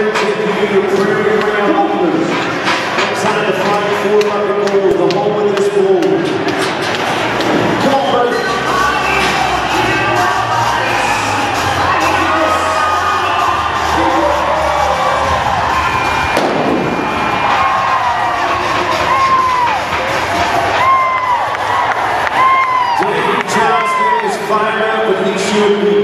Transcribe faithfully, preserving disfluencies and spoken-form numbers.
Dayton Johnston is fired up with these shoes.